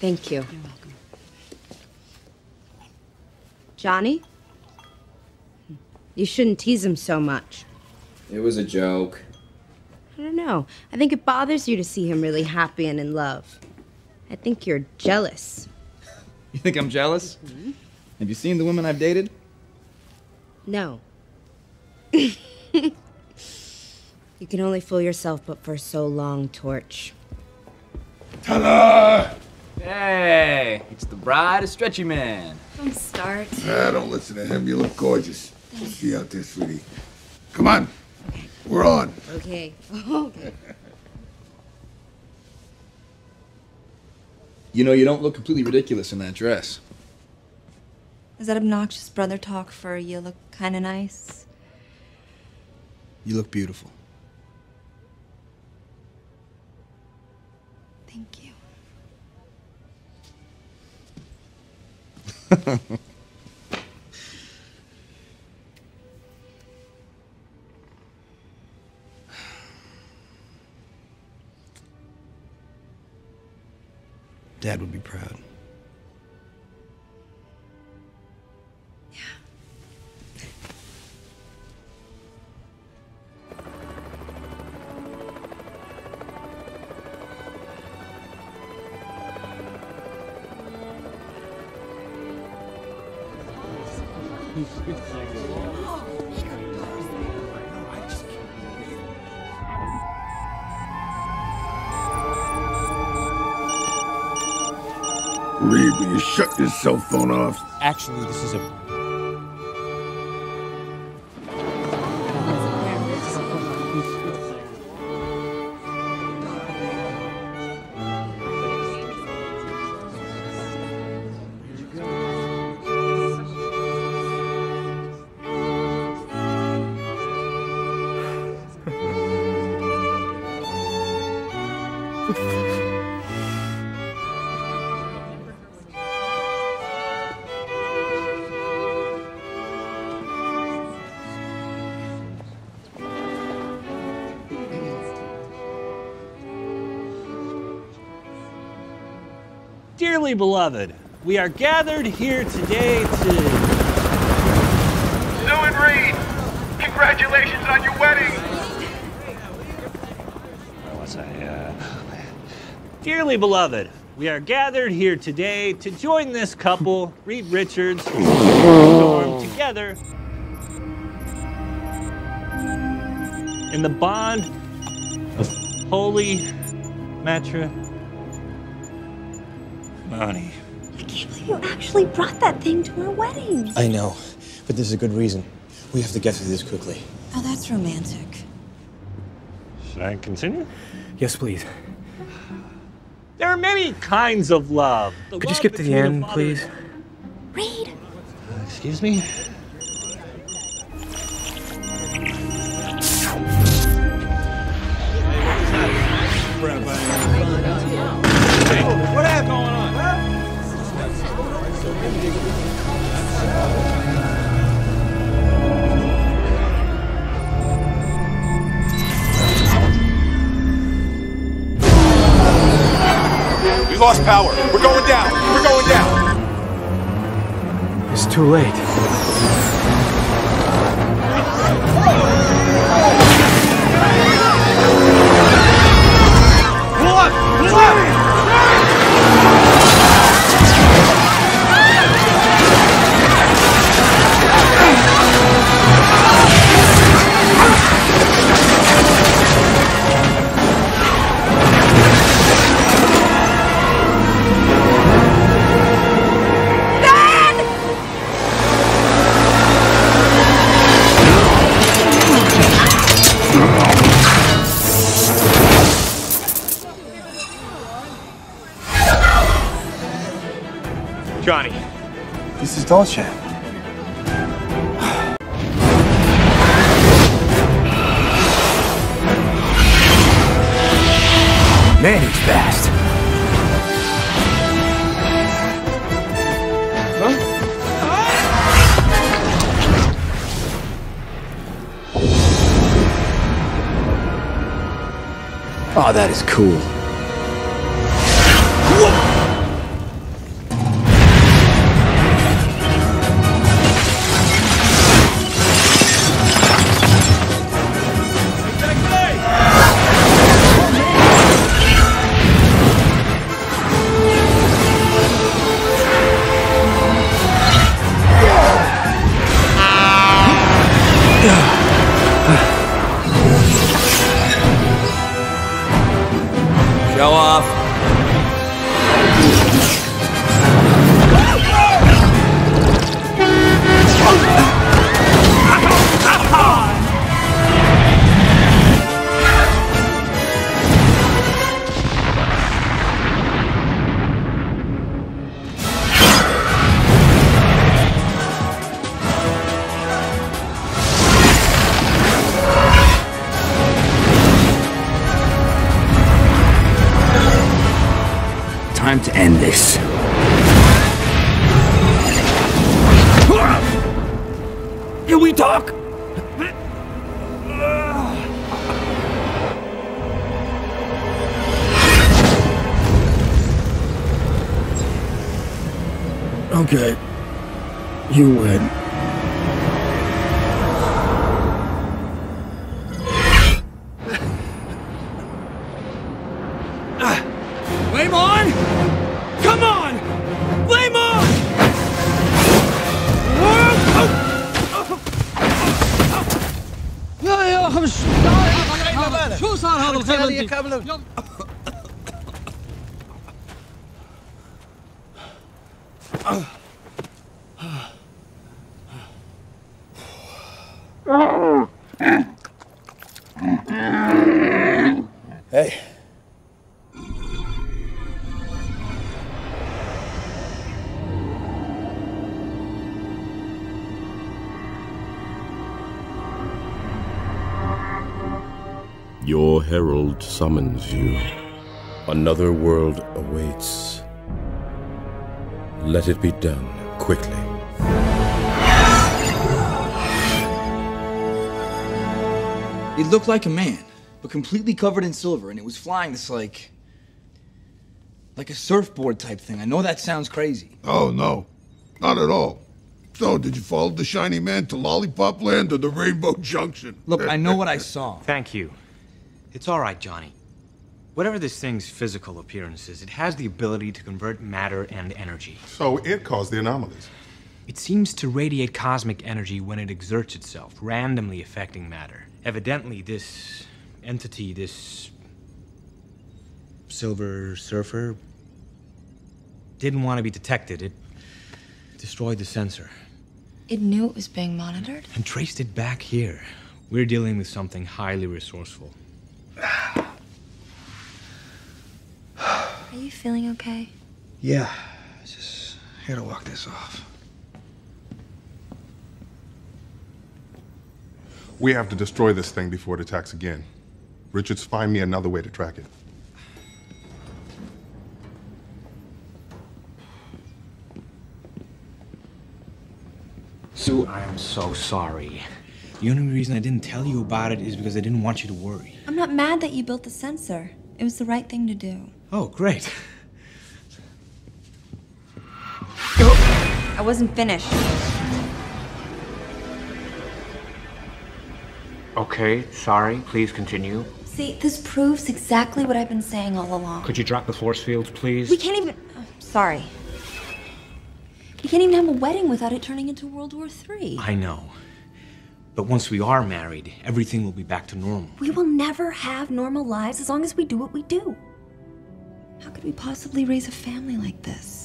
Thank you. You're welcome. Johnny? You shouldn't tease him so much. It was a joke. I don't know. I think it bothers you to see him really happy and in love. I think you're jealous. You think I'm jealous? Mm-hmm. Have you seen the women I've dated? No. You can only fool yourself but for so long, Torch. Ta-da! Hey, it's the bride of Stretchy Man. Don't start. Ah, don't listen to him. You look gorgeous. We'll see you out there, sweetie. Come on. Okay. We're on. Okay. Okay. You know, you don't look completely ridiculous in that dress. Is that obnoxious brother talk for you look kind of nice? You look beautiful. Thank you. Dad would be proud. Reed, will you shut your cell phone off? Actually, this is a... Dearly beloved, we are gathered here today to... Sue and Reed, congratulations on your wedding! Dearly beloved, we are gathered here today to join this couple, Reed Richards, Storm, together in the bond of holy matrimony. Money. I can't believe you actually brought that thing to our wedding. I know, but there's a good reason. We have to get through this quickly. Oh, that's romantic. Should I continue? Yes, please. There are many kinds of love. Could you skip to the end, please? Reed. Excuse me? We lost power. We're going down. We're going down. It's too late. Pull up! Pull up! Johnny, this is Dolce. Man, he's fast. Huh? Oh, that is cool. Whoa. time to end this. Can we talk? Okay. You win. Hey. Your herald summons you. Another world awaits. Let it be done quickly. It looked like a man, but completely covered in silver, and it was flying this like a surfboard type thing. I know that sounds crazy. Oh, no. Not at all. So, did you follow the shiny man to Lollipop Land or the Rainbow Junction? Look, I know what I saw. Thank you. It's all right, Johnny. Whatever this thing's physical appearance is, it has the ability to convert matter and energy. So it caused the anomalies. It seems to radiate cosmic energy when it exerts itself, randomly affecting matter. Evidently, this entity, this Silver Surfer, didn't want to be detected. It destroyed the sensor. It knew it was being monitored? And traced it back here. We're dealing with something highly resourceful. Are you feeling okay? Yeah, just here to walk this off. We have to destroy this thing before it attacks again. Richards, find me another way to track it. Sue, I am so sorry. The only reason I didn't tell you about it is because I didn't want you to worry. I'm not mad that you built the sensor. It was the right thing to do. Oh, great. I wasn't finished. Okay, sorry. Please continue. See, this proves exactly what I've been saying all along. Could you drop the force fields, please? We can't even... Oh, sorry. We can't even have a wedding without it turning into World War III. I know. But once we are married, everything will be back to normal. We will never have normal lives as long as we do what we do. How could we possibly raise a family like this?